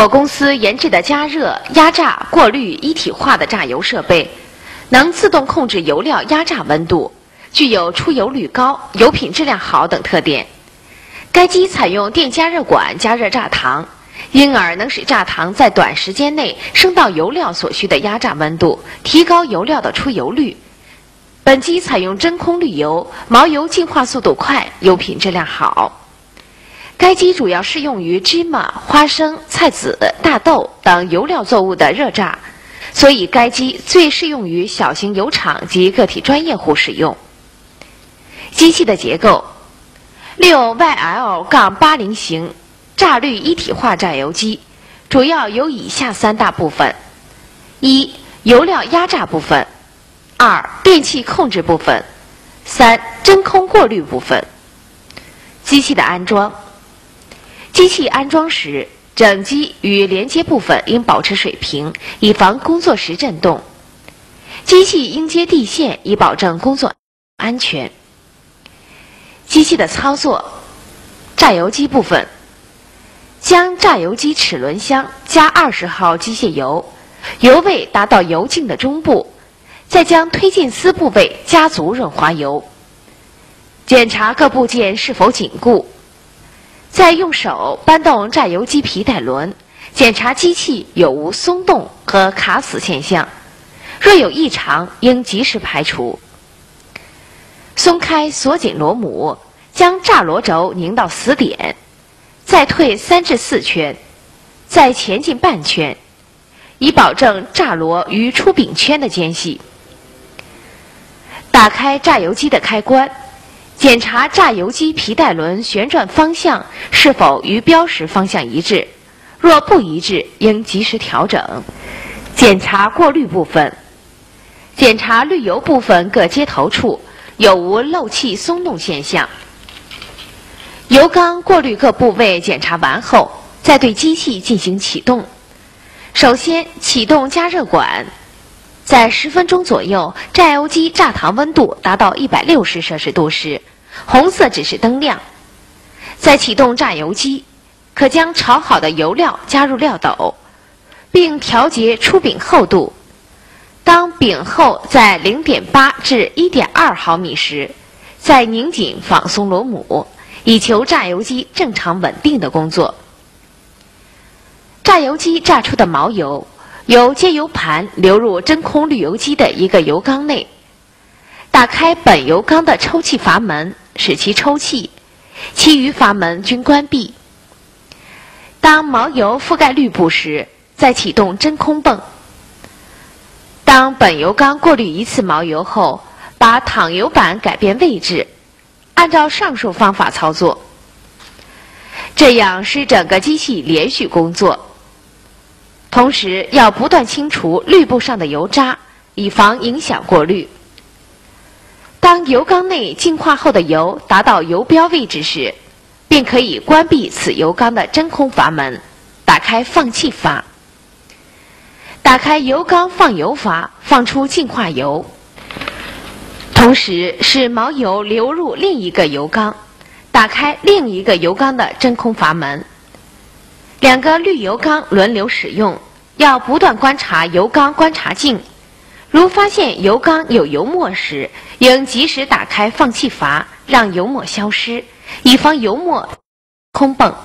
我公司研制的加热、压榨、过滤一体化的榨油设备，能自动控制油料压榨温度，具有出油率高、油品质量好等特点。该机采用电加热管加热榨糖，因而能使榨糖在短时间内升到油料所需的压榨温度，提高油料的出油率。本机采用真空滤油，毛油净化速度快，油品质量好。 该机主要适用于芝麻、花生、菜籽、大豆等油料作物的热榨，所以该机最适用于小型油厂及个体专业户使用。机器的结构6YL-80型榨滤一体化榨油机，主要有以下三大部分：一、油料压榨部分；二、电气控制部分；三、真空过滤部分。机器的安装。 机器安装时，整机与连接部分应保持水平，以防工作时震动。机器应接地线，以保证工作安全。机器的操作：榨油机部分，将榨油机齿轮箱加20号机械油，油位达到油镜的中部，再将推进丝部位加足润滑油，检查各部件是否紧固。 再用手扳动榨油机皮带轮，检查机器有无松动和卡死现象，若有异常，应及时排除。松开锁紧螺母，将榨螺轴拧到死点，再退3至4圈，再前进半圈，以保证榨螺与出饼圈的间隙。打开榨油机的开关。 检查榨油机皮带轮旋转方向是否与标识方向一致，若不一致，应及时调整。检查过滤部分，检查滤油部分各接头处有无漏气松动现象。油缸过滤各部位检查完后，再对机器进行启动。首先启动加热管，在10分钟左右，榨油机榨糖温度达到160摄氏度时。 红色指示灯亮，在启动榨油机，可将炒好的油料加入料斗，并调节出饼厚度。当饼厚在 0.8 至 1.2 毫米时，再拧紧放松螺母，以求榨油机正常稳定的工作。榨油机榨出的毛油由接油盘流入真空滤油机的一个油缸内。 打开本油缸的抽气阀门，使其抽气，其余阀门均关闭。当毛油覆盖滤布时，再启动真空泵。当本油缸过滤1次毛油后，把淌油板改变位置，按照上述方法操作，这样使整个机器连续工作。同时要不断清除滤布上的油渣，以防影响过滤。 当油缸内净化后的油达到油标位置时，便可以关闭此油缸的真空阀门，打开放气阀，打开油缸放油阀，放出净化油，同时使毛油流入另一个油缸，打开另一个油缸的真空阀门。2个滤油缸轮流使用，要不断观察油缸观察镜。 如发现油缸有油沫时，应及时打开放气阀，让油沫消失，以防油沫空泵。